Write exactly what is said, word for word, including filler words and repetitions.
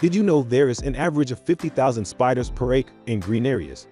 Did you know there is an average of fifty thousand spiders per acre in green areas?